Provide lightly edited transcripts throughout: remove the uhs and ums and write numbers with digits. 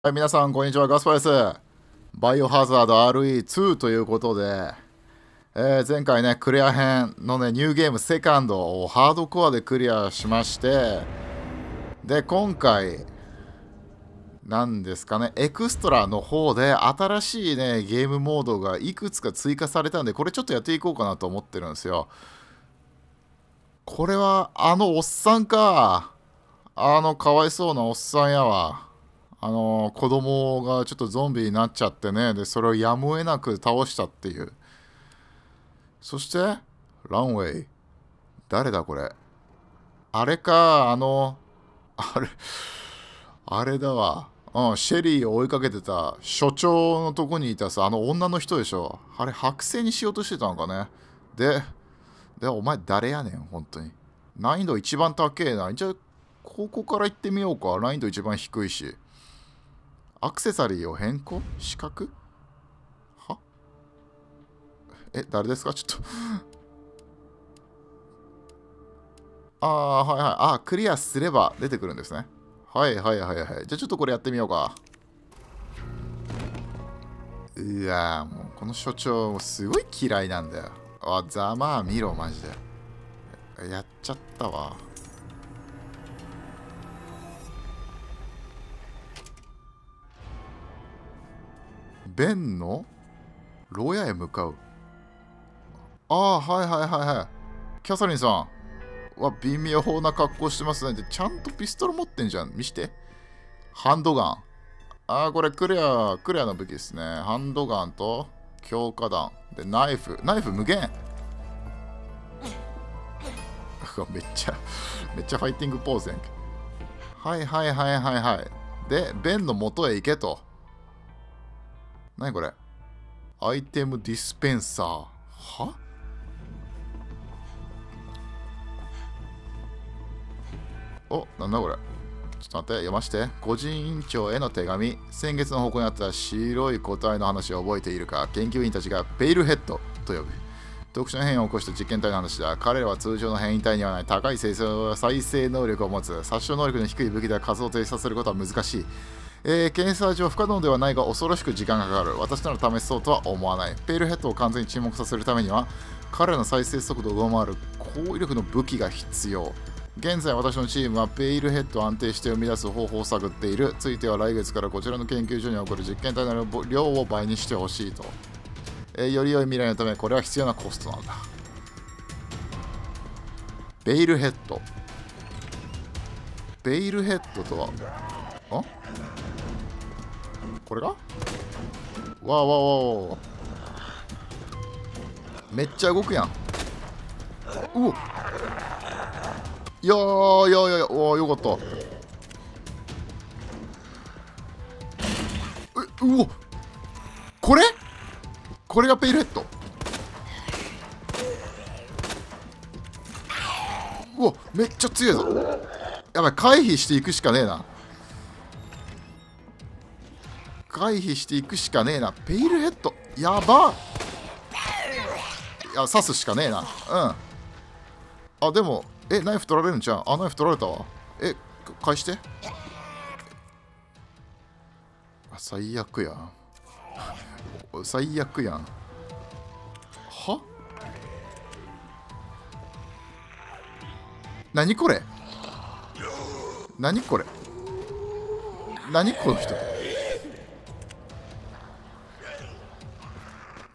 はい、皆さん、こんにちは。ガスパです。バイオハザード RE2 ということで、前回ね、クリア編のね、ニューゲームセカンドをハードコアでクリアしまして、で、今回、なんですかね、エクストラの方で新しいね、ゲームモードがいくつか追加されたんで、これちょっとやっていこうかなと思ってるんですよ。これは、あのおっさんか。かわいそうなおっさんやわ。子供がちょっとゾンビになっちゃってね、でそれをやむを得なく倒したっていう。そしてランウェイ、誰だこれ、あれか、あれだわ、シェリーを追いかけてた所長のとこにいたさ、女の人でしょ。あれ剥製にしようとしてたのかね。でお前誰やねん本当に。難易度一番高えな。じゃあここから行ってみようか。難易度一番低いし。アクセサリーを変更？四角？は？誰ですか？ちょっと。はいはい。クリアすれば出てくるんですね。はいはいはいはい。じゃあちょっとこれやってみようか。いやー、もうこの所長、すごい嫌いなんだよ。ざまあ見ろ、マジで。やっちゃったわ。ベンの牢屋へ向かう。はいはいはいはい。キャサリンさんは微妙な格好してますね。で、ちゃんとピストル持ってんじゃん。見して。ハンドガン。これクレアの武器ですね。ハンドガンと強化弾。で、ナイフ。ナイフ無限。めっちゃファイティングポーズやんけ。はいはいはいはいはい。で、ベンの元へ行けと。何これ？アイテムディスペンサー。は？なんだこれ？ちょっと待って、読まして。個人委員長への手紙。先月の方向にあった白い個体の話を覚えているか。研究員たちがペイルヘッドと呼ぶ。特殊な変異を起こした実験体の話だ。彼らは通常の変異体にはない高い再生能力を持つ。殺傷能力の低い武器では活動を停止させることは難しい。検査上不可能ではないが恐ろしく時間がかかる。私なら試そうとは思わない。ペールヘッドを完全に沈黙させるためには彼らの再生速度を上回る高威力の武器が必要。現在私のチームはペールヘッドを安定して生み出す方法を探っている。ついては来月からこちらの研究所に送る実験体の量を倍にしてほしいと、より良い未来のためこれは必要なコストなんだ。ベイルヘッドとはこれが？わお、めっちゃ動くやん。うお、いやおお、よかった。うお、これがペイルヘッド。うお、めっちゃ強いぞ。やばい、回避していくしかねえな。ペイルヘッドやばっ。いや、刺すしかねえな。でもナイフ取られるんじゃん。ナイフ取られたわ。返して。最悪やん。は？何これ？何この人？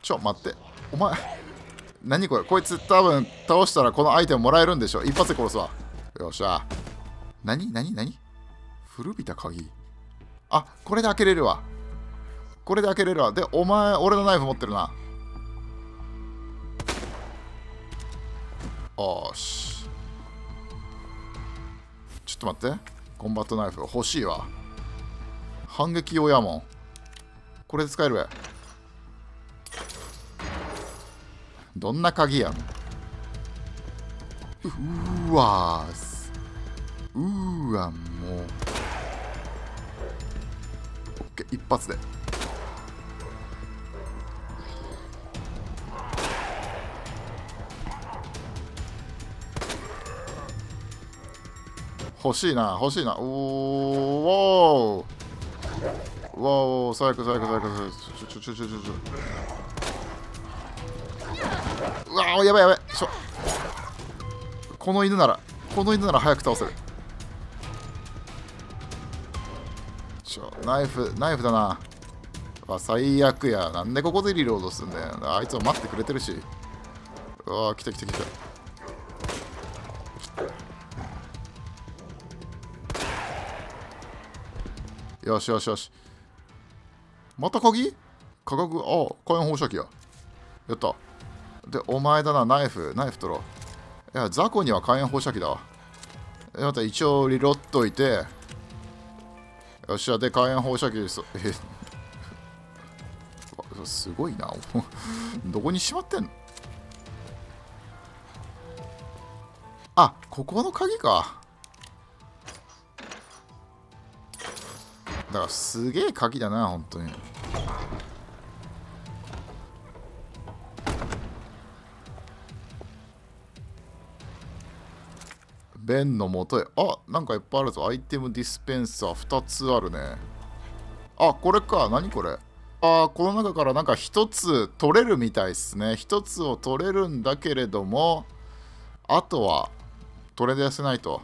ちょ、待って。お前、何これ？こいつ多分倒したらこのアイテムもらえるんでしょ。一発で殺すわ。よっしゃ。何古びた鍵。これで開けれるわ。で、お前、俺のナイフ持ってるな。よし。ちょっと待って。コンバットナイフ欲しいわ。反撃用やもん。これで使えるわ。どんな鍵やん。うわもう。オッケー、一発で。欲しいな。おお。おお、最悪最悪最悪。うわー、やばいやばい。この犬なら早く倒せる。ナイフだな。あ、最悪や。なんでここでリロードすんだよ。あいつは待ってくれてるし。うわー、来た来た来た。よしよしよし。また鍵？価格、ああ、火炎放射器や。やった。で、お前だな、ナイフ取ろう。いや、雑魚には火炎放射器だわ。また一応リロっといて。よっしゃ、で、火炎放射器です。すごいな。どこにしまってんの？あ、ここの鍵か。だからすげえ鍵だな、本当に。弁のもとへ。あ、なんかいっぱいあるぞ。アイテムディスペンサー2つあるね。あ、これか。何これ。あ、この中からなんか1つ取れるみたいですね。1つを取れるんだけれども、あとは取れ出せないと。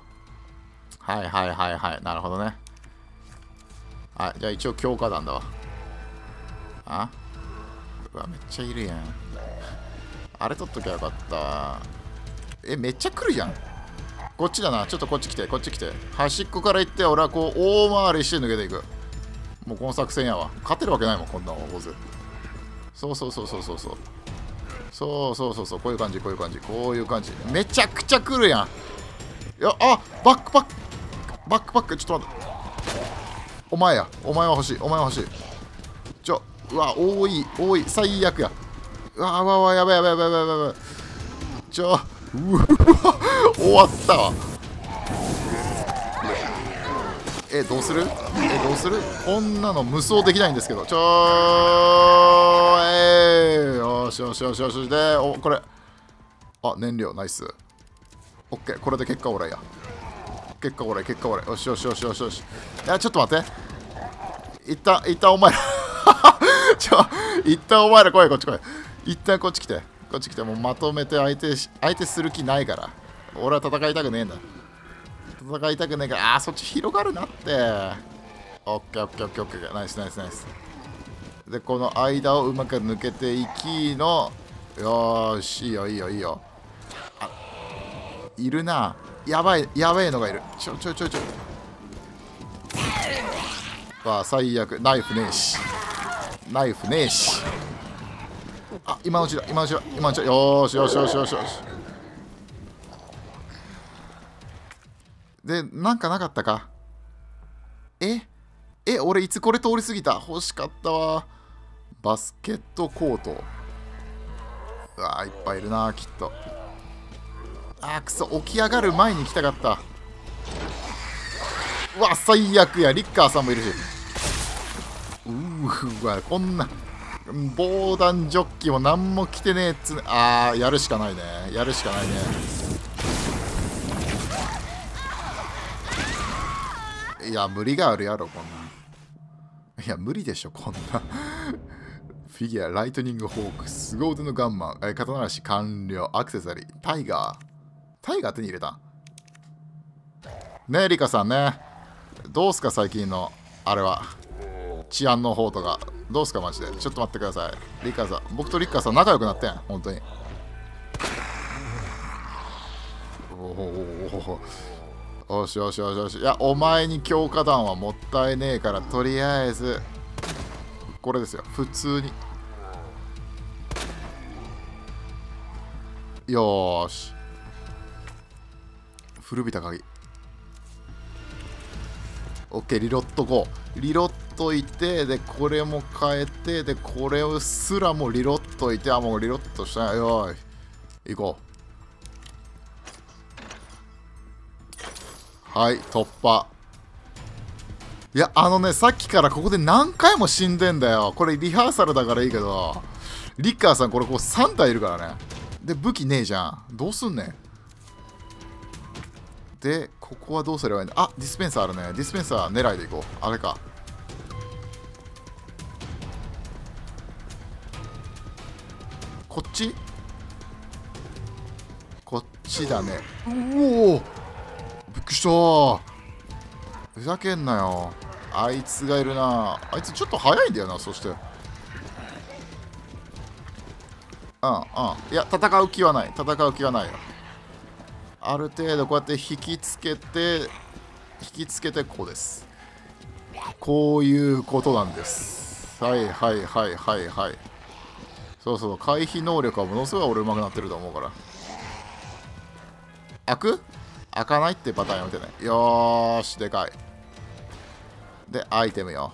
はいはいはいはい。なるほどね。あ、じゃあ一応強化弾だわ。あ、うわ、めっちゃいるやん。あれ取っときゃよかったわ。え、めっちゃ来るやん。こっちだな。ちょっとこっち来て、こっち来て。端っこから行って、俺はこう大回りして抜けていく。もうこの作戦やわ。勝てるわけないもん、こんな大勢。そうそうそうそうそうそう。そうそうそうそう。こういう感じ、こういう感じ、こういう感じ。めちゃくちゃ来るやん。いや、あ、バックパック、ちょっと待って。お前は欲しい。うわ、多い、最悪や。うわ、やばい。うわ、終わったわ。どうするこんなの無双できないんですけど。よし。で、お、これ。あ、燃料、ナイス。オッケー、これで結果オーライや。結果俺。よし。いや、ちょっと待って。いったお前ら。いったお前ら来い、こっち来い。いったこっち来て。もうまとめて相手する気ないから。俺は戦いたくねえんだ。あ、そっち広がるなって。オッケー。ナイス。で、この間をうまく抜けていきの。よーし、いいよ。あ、いるな。やばいのがいる。ちょ。わあ、最悪。ナイフねえし。あ、今のうちだ。よーし。で、なんかなかったか。俺いつこれ通り過ぎた。欲しかったわ。バスケットコート。うわあ、いっぱいいるな、きっと。あー、くそ、起き上がる前に来たかった。うわ、最悪や。リッカーさんもいるし。うわ、こんな防弾チョッキも何も着てねえっつね。あー、やるしかないね。いや、無理があるやろ、こんなん。いや、無理でしょ、こんな。フィギュア、ライトニングホーク、すご腕のガンマン、刀ならし完了、アクセサリー、タイガー手に入れた。ねえ、リカさんね。どうすか、最近の、あれは。治安の方とか。どうすか、マジで。ちょっと待ってください。リカさん。僕とリカさん仲良くなってん。本当に。おしよしよしよし。いや、お前に強化弾はもったいねえから、とりあえず、これですよ。普通に。よーし。古びた鍵。オッケー、リロットこう。リロットいて、で、これも変えて、で、これをすらもリロットいて、あ、もうリロットしたよ。いこう。はい、突破。いや、あのね、さっきからここで何回も死んでんだよ。これリハーサルだからいいけど、リッカーさん、これこう3体いるからね。で、武器ねえじゃん。どうすんねん。で、ここはどうすればいいんだ。あ、ディスペンサーあるね。ディスペンサー狙いでいこう。あれか。こっちこっちだね。おおびっくりしたー。ふざけんなよ。あいつがいるな。あいつちょっと早いんだよな。そしていや戦う気はない。戦う気はないよ。ある程度こうやって引きつけてこうです。こういうことなんです。はいはいはいはいはい。そうそう、回避能力はものすごい俺うまくなってると思うから。開かないってパターンやめてね。よーし、でかい。でアイテムよ。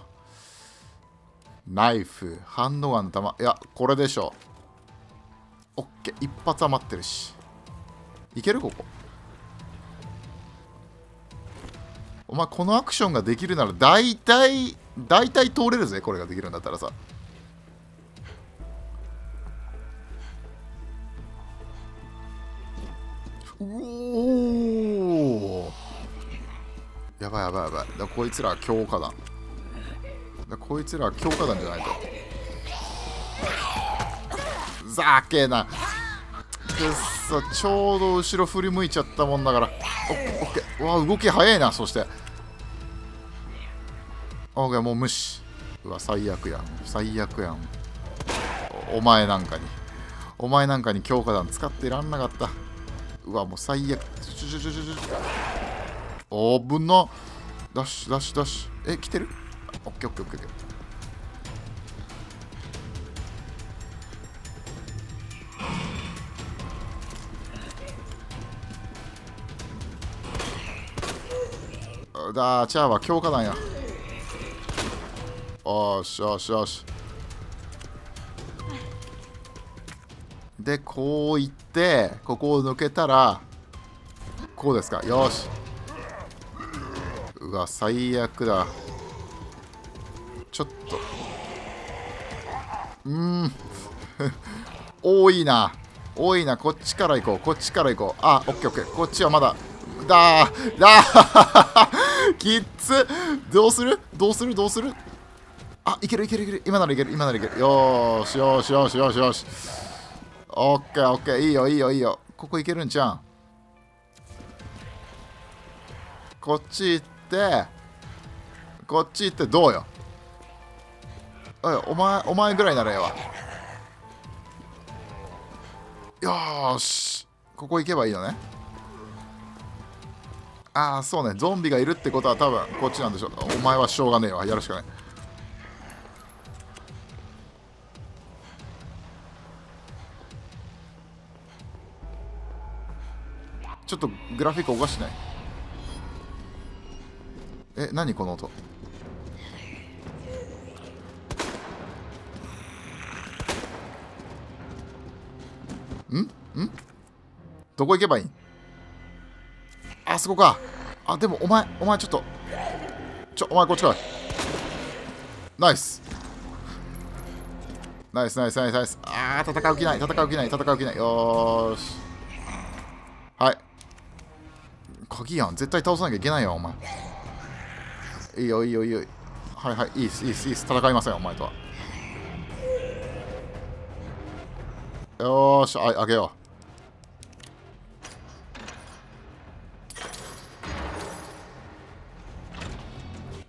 ナイフ、ハンドガンの弾、いやこれでしょ。オッケー、一発余ってるしいける。ここお前このアクションができるなら大体通れるぜ。これができるんだったらさ。おおやばいやばいやばい。だこいつらは強化弾だ。こいつらは強化弾じゃないと。ざけーな。くっそ、ちょうど後ろ振り向いちゃったもんだから。オッケー。わあ動き早いな。そしてオッケー、もう無視。うわ最悪やん、最悪やん。お前なんかに強化弾使ってらんなかった。うわもう最悪。おぶんな。ダッシュダッシュダッシュ。え来てる。オッケーオッケーオッケーオッケー。だーチャーは強化弾や。おーしよしよし。でこういってここを抜けたらこうですか。よし。うわ最悪だ。ちょっと多いな。こっちから行こう、こっちから行こう。あオッケーオッケー。こっちはまだだーだーきっつ。どうする。あいける。今ならいける。よーしよーしよーしよーしよし。オッケーオッケー。いいよ。ここいけるんちゃん。こっち行ってどうよ。お前ぐらいならええわ。よーしここ行けばいいよね。ああそうね、ゾンビがいるってことは多分こっちなんでしょう。お前はしょうがねえわ、やるしかない。ちょっとグラフィックおかしない。え何この音。んどこ行けばいいん。あそこか。あでもお前ちょっとお前こっち来い。ナイス。ああ戦う気ない。よーしはい鍵やん。絶対倒さなきゃいけないよお前。いいよ。はいいいっす。戦いませんお前とは。よーしはい開けよう。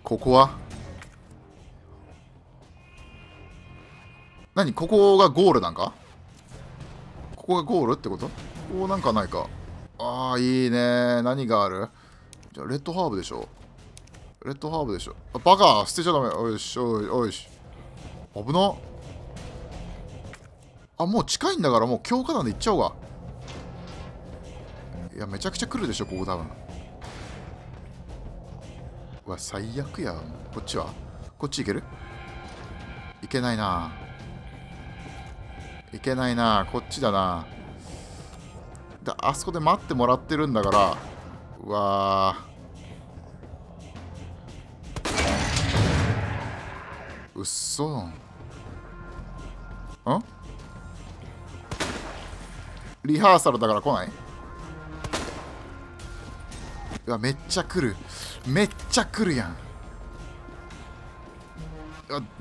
ここは何。ここがゴールなんか。ここがゴールってこと。ここなんかないか。ああいいね。何がある。じゃあレッドハーブでしょ。あバカ捨てちゃダメ。おいし危な。あもう近いんだからもう強化弾で行っちゃおうが。いやめちゃくちゃ来るでしょここ多分。うわ最悪や。こっちはこっち行ける。いけないな。こっちだな。だあそこで待ってもらってるんだから。うわうっそん。リハーサルだから来ない。うわめっちゃ来るやん。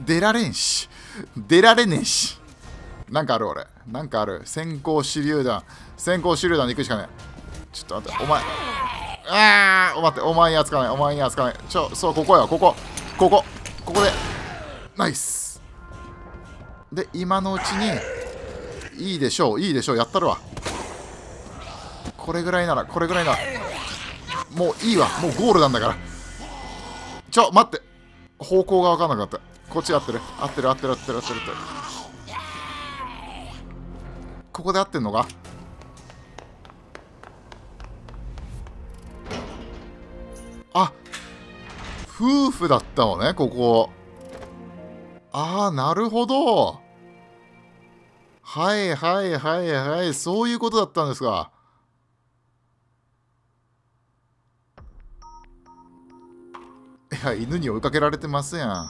出られねえしなんかある俺。なんかある。先行手榴弾。先行手榴弾で行くしかねえ。ちょっと待って、お前。ああ、待って、お前にはつかない。お前にはつかない。そう、ここよ、ここ。ここ。ここで。ナイス。で、今のうちに、いいでしょう、いいでしょう、やったるわ。これぐらいなら、これぐらいなら。もういいわ。もうゴールなんだから。待って。方向が分かんなくなった。こっち合ってる。合ってる合ってる合ってる合ってる。ここで合ってんのか？あ、夫婦だったのね、ここ。ああ、なるほど。はいはいはいはい。そういうことだったんですか。いや、犬に追いかけられてますやん。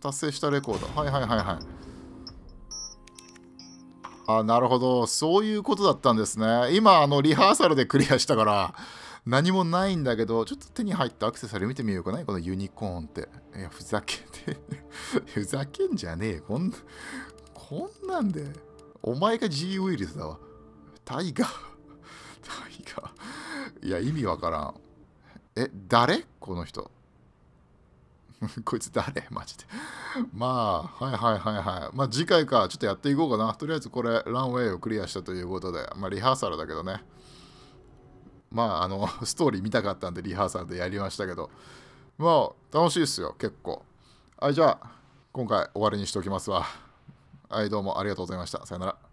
達成したレコード。はいはいはいはい。あ、なるほど。そういうことだったんですね。今、リハーサルでクリアしたから、何もないんだけど、ちょっと手に入ったアクセサリー見てみようかな。このユニコーンって。いや、ふざけて。ふざけんじゃねえ。こんなんで。お前が G ウイルスだわ。タイガー。タイガー。いや、意味わからん。誰この人。こいつ誰マジで。まあ、はいはいはいはい。まあ次回か、ちょっとやっていこうかな。とりあえずこれ、ランウェイをクリアしたということで、まあリハーサルだけどね。まあ、ストーリー見たかったんで、リハーサルでやりましたけど、まあ、楽しいですよ、結構。はい、じゃあ、今回終わりにしておきますわ。はい、どうもありがとうございました。さよなら。